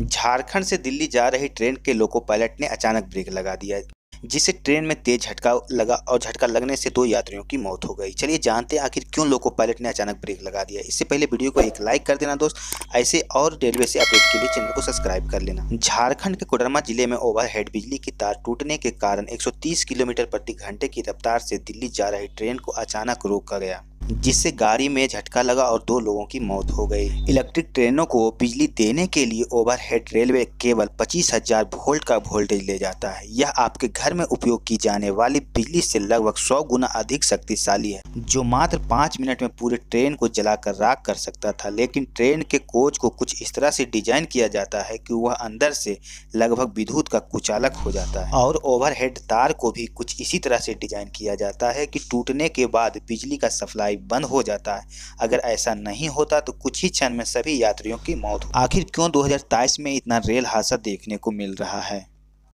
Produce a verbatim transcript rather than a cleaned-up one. झारखंड से दिल्ली जा रही ट्रेन के लोको पायलट ने अचानक ब्रेक लगा दिया, जिससे ट्रेन में तेज झटका लगा और झटका लगने से दो यात्रियों की मौत हो गई। चलिए जानते हैं आखिर क्यों लोको पायलट ने अचानक ब्रेक लगा दिया। इससे पहले वीडियो को एक लाइक कर देना दोस्त, ऐसे और रेलवे से अपडेट के लिए चैनल को सब्सक्राइब कर लेना। झारखंड के कोडरमा जिले में ओवरहेड बिजली की तार टूटने के कारण एक सौ तीस किलोमीटर प्रति घंटे की रफ्तार से दिल्ली जा रही ट्रेन को अचानक रोका गया, जिससे गाड़ी में झटका लगा और दो लोगों की मौत हो गई। इलेक्ट्रिक ट्रेनों को बिजली देने के लिए ओवरहेड रेलवे केवल पच्चीस हज़ार वोल्ट का वोल्टेज ले जाता है। यह आपके घर में उपयोग की जाने वाली बिजली से लगभग सौ गुना अधिक शक्तिशाली है, जो मात्र पाँच मिनट में पूरे ट्रेन को जलाकर राख कर सकता था। लेकिन ट्रेन के कोच को कुछ इस तरह से डिजाइन किया जाता है कि वह अंदर से लगभग विद्युत का कुचालक हो जाता है, और ओवरहेड तार को भी कुछ इसी तरह से डिजाइन किया जाता है कि टूटने के बाद बिजली का सप्लाई बंद हो जाता है। अगर ऐसा नहीं होता तो कुछ ही क्षण में सभी यात्रियों की मौत हो। आखिर क्यों दो हज़ार तेईस में इतना रेल हादसा देखने को मिल रहा है?